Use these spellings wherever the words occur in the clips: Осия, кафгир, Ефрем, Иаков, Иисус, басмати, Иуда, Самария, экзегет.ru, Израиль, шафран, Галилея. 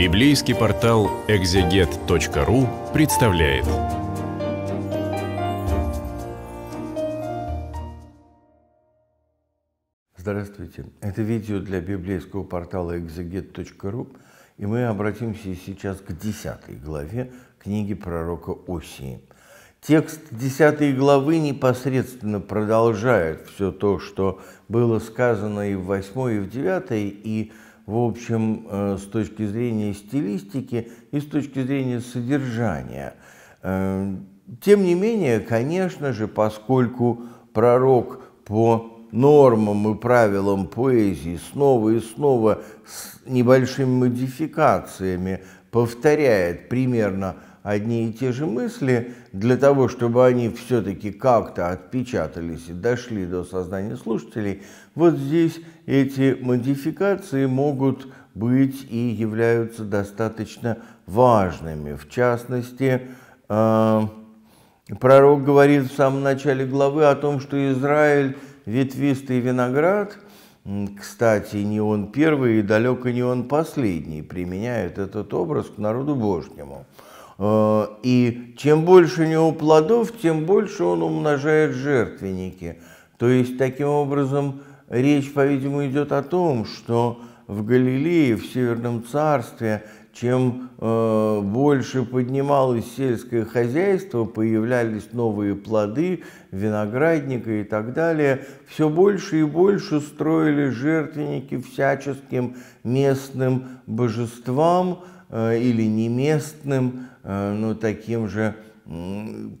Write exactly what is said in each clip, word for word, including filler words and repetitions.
Библейский портал экзегет точка ру представляет. Здравствуйте! Это видео для библейского портала экзегет точка ру, и мы обратимся сейчас к десятой главе книги пророка Осии. Текст десятой главы непосредственно продолжает все то, что было сказано и в восьмой, и в девятой, и в общем, с точки зрения стилистики и с точки зрения содержания. Тем не менее, конечно же, поскольку пророк по нормам и правилам поэзии снова и снова с небольшими модификациями повторяет примерно одни и те же мысли, для того, чтобы они все-таки как-то отпечатались и дошли до сознания слушателей, вот здесь эти модификации могут быть и являются достаточно важными. В частности, пророк говорит в самом начале главы о том, что Израиль – ветвистый виноград. Кстати, не он первый и далеко не он последний применяет этот образ к народу Божьему. И чем больше у него плодов, тем больше он умножает жертвенники. То есть, таким образом, речь, по-видимому, идет о том, что в Галилее, в Северном Царстве, чем э, больше поднималось сельское хозяйство, появлялись новые плоды, виноградника и так далее, все больше и больше строили жертвенники всяческим местным божествам, или неместным, но таким же,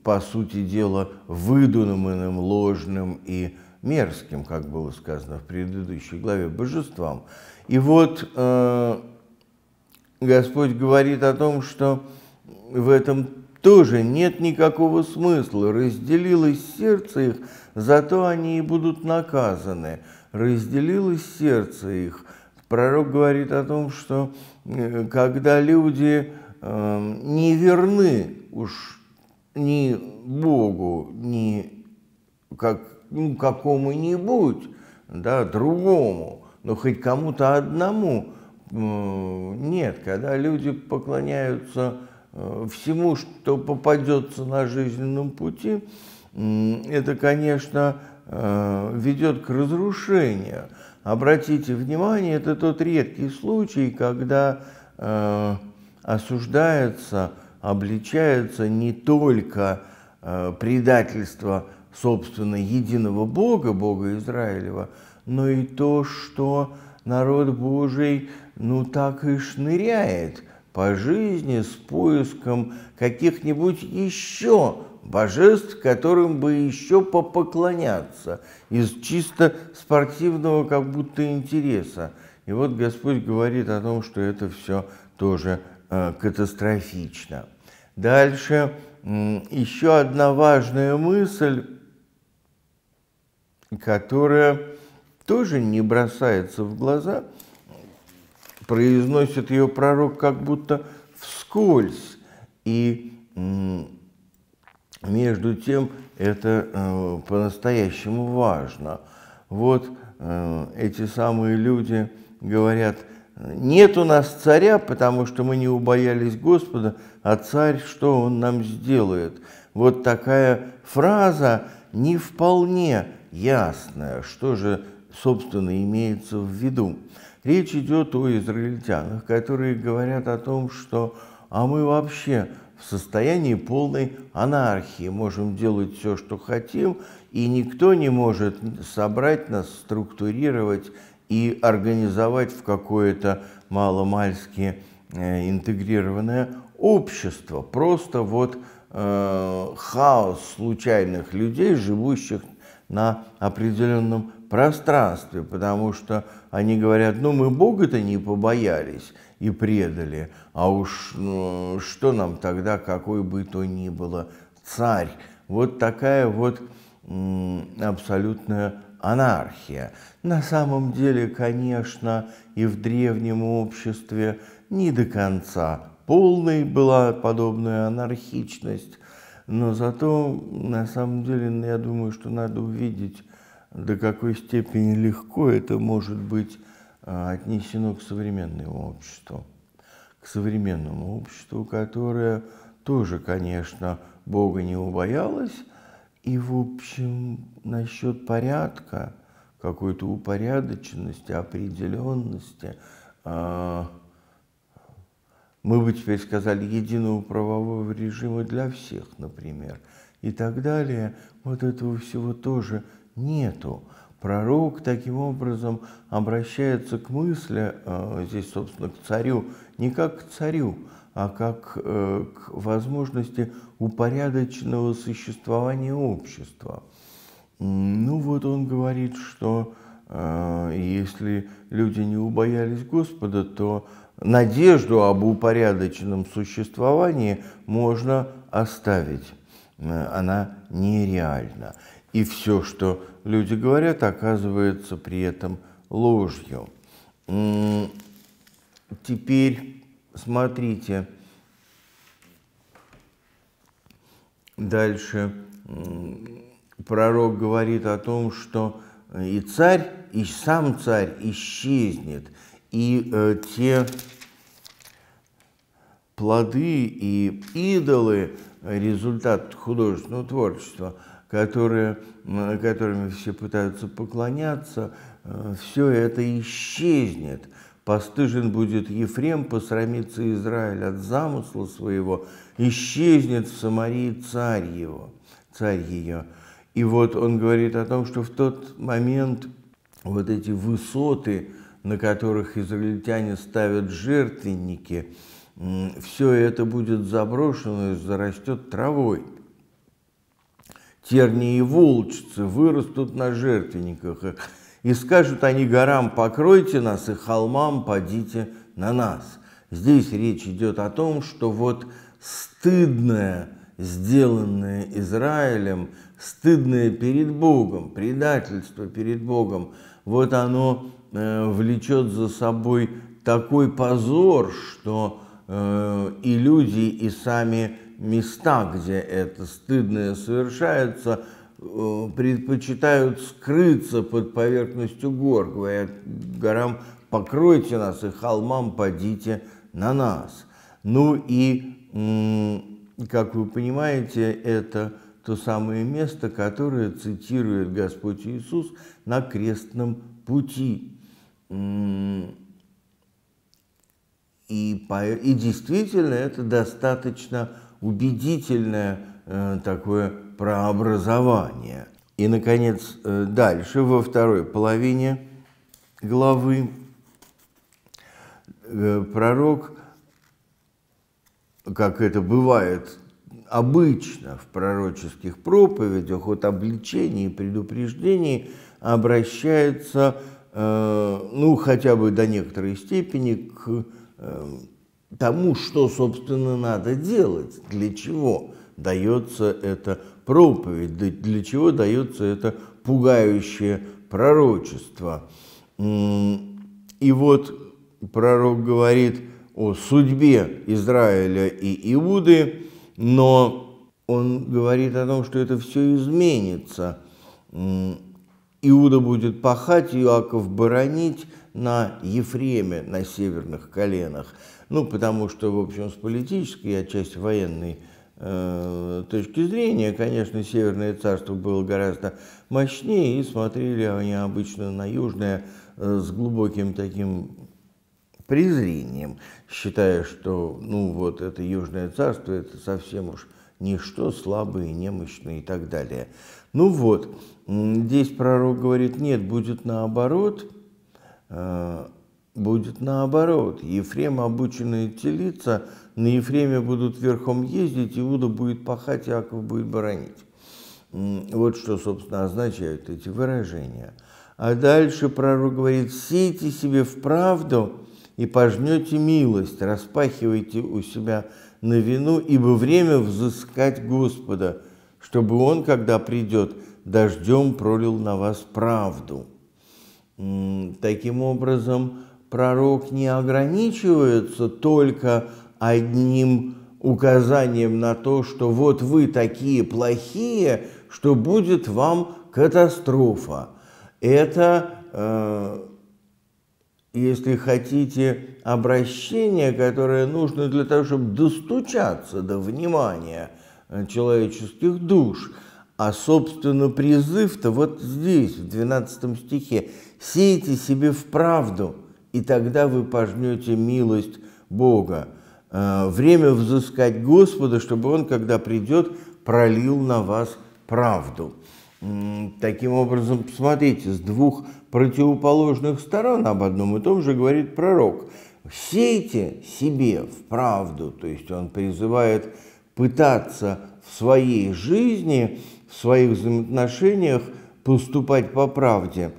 по сути дела, выдуманным, ложным и мерзким, как было сказано в предыдущей главе, божествам. И вот Господь говорит о том, что в этом тоже нет никакого смысла. Разделилось сердце их, зато они и будут наказаны. Разделилось сердце их. Пророк говорит о том, что когда люди э, не верны уж ни Богу, ни как, ну, какому-нибудь, да, другому, но хоть кому-то одному, э, нет, когда люди поклоняются э, всему, что попадется на жизненном пути, э, это, конечно, э, ведет к разрушению. Обратите внимание, это тот редкий случай, когда э, осуждается, обличается не только э, предательство, собственно, единого Бога, Бога Израилева, но и то, что народ Божий, ну, так и шныряет по жизни с поиском каких-нибудь еще божеств, которым бы еще попоклоняться, из чисто спортивного как будто интереса. И вот Господь говорит о том, что это все тоже э, катастрофично. Дальше э, еще одна важная мысль, которая тоже не бросается в глаза, произносит ее пророк как будто вскользь. И э, между тем, это э, по-настоящему важно. Вот э, эти самые люди говорят: нет у нас царя, потому что мы не убоялись Господа, а царь, что он нам сделает? Вот такая фраза не вполне ясная, что же, собственно, имеется в виду. Речь идет о израильтянах, которые говорят о том, что «а мы вообще в состоянии полной анархии, можем делать все, что хотим, и никто не может собрать нас, структурировать и организовать в какое-то маломальски интегрированное общество». Просто вот э, хаос случайных людей, живущих на определенном пространстве, потому что они говорят: ну, мы Бога-то не побоялись и предали, а уж ну, что нам тогда, какой бы то ни было царь. Вот такая вот абсолютная анархия. На самом деле, конечно, и в древнем обществе не до конца полной была подобная анархичность, но зато, на самом деле, я думаю, что надо увидеть, до какой степени легко это может быть отнесено к современному обществу. к современному обществу, которое тоже, конечно, Бога не убоялось. И, в общем, насчет порядка, какой-то упорядоченности, определенности, мы бы теперь сказали, единого правового режима для всех, например, и так далее, вот этого всего тоже нету. Пророк таким образом обращается к мысли, здесь, собственно, к царю, не как к царю, а как к возможности упорядоченного существования общества. Ну вот он говорит, что если люди не убоялись Господа, то надежду об упорядоченном существовании можно оставить. Она нереальна. И все, что люди говорят, оказывается при этом ложью. Теперь смотрите дальше. Пророк говорит о том, что и царь, и сам царь исчезнет, и э, те плоды и идолы, результат художественного творчества, которые, которыми все пытаются поклоняться, э, все это исчезнет. Постыжен будет Ефрем, посрамится Израиль от замысла своего, исчезнет в Самарии царь его, царь ее. И вот он говорит о том, что в тот момент вот эти высоты, на которых израильтяне ставят жертвенники, все это будет заброшено и зарастет травой. Тернии и волчицы вырастут на жертвенниках, и скажут они горам: покройте нас, и холмам падите на нас. Здесь речь идет о том, что вот стыдное, сделанное Израилем, стыдное перед Богом, предательство перед Богом, вот оно э, влечет за собой такой позор, что э, и люди, и сами места, где это стыдное совершается, э, предпочитают скрыться под поверхностью гор. Говорят горам: покройте нас, и холмам падите на нас. Ну и, э, как вы понимаете, это то самое место, которое цитирует Господь Иисус на крестном пути. И, и действительно, это достаточно убедительное э, такое прообразование. И, наконец, э, дальше, во второй половине главы, э, пророк, как это бывает обычно в пророческих проповедях, от обличений и предупреждений, обращается, э, ну, хотя бы до некоторой степени к э, тому, что, собственно, надо делать, для чего дается эта проповедь, для чего дается это пугающее пророчество. И вот пророк говорит о судьбе Израиля и Иуды, но он говорит о том, что это все изменится. Иуда будет пахать, Иаков боронить на Ефреме, на северных коленах. Ну, потому что, в общем, с политической, а часть военной э, точки зрения, конечно, Северное царство было гораздо мощнее, и смотрели они обычно на Южное э, с глубоким таким презрением, считая, что, ну, вот это Южное царство, это совсем уж ничто, слабые, немощные и так далее. Ну вот, здесь пророк говорит: нет, будет наоборот, э, будет наоборот. Ефрем обученные телица, на Ефреме будут верхом ездить, Иуда будет пахать, Иаков будет боронить. Вот что, собственно, означают эти выражения. А дальше пророк говорит: сейте себе в правду и пожнете милость, распахивайте у себя на вину, ибо время взыскать Господа, чтобы Он, когда придет, дождем пролил на вас правду. Таким образом, пророк не ограничивается только одним указанием на то, что вот вы такие плохие, что будет вам катастрофа. Это... Э, если хотите, обращение, которое нужно для того, чтобы достучаться до внимания человеческих душ. А, собственно, призыв-то вот здесь, в двенадцатом стихе. «Сейте себе в правду, и тогда вы пожнете милость Бога». Время взыскать Господа, чтобы Он, когда придет, пролил на вас правду. Таким образом, посмотрите, с двух противоположных сторон об одном и том же говорит пророк. «Сейте себе в правду», то есть он призывает пытаться в своей жизни, в своих взаимоотношениях поступать по правде.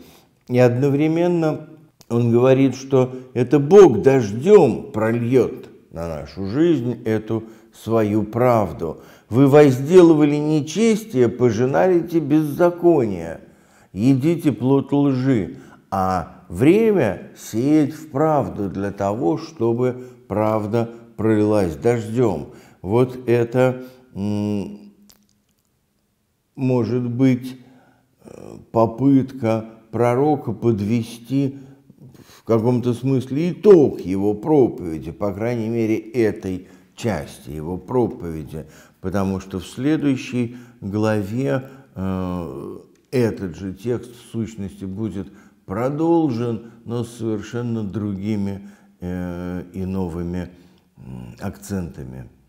И одновременно он говорит, что это Бог дождем прольет на нашу жизнь эту свою правду. «Вы возделывали нечестие, пожинаете беззаконие, едите плод лжи, а время сеять в правду для того, чтобы правда пролилась дождем». Вот это может быть попытка пророка подвести в каком-то смысле итог его проповеди, по крайней мере, этой части его проповеди, потому что в следующей главе э, этот же текст в сущности будет продолжен, но с совершенно другими э, и новыми э, акцентами.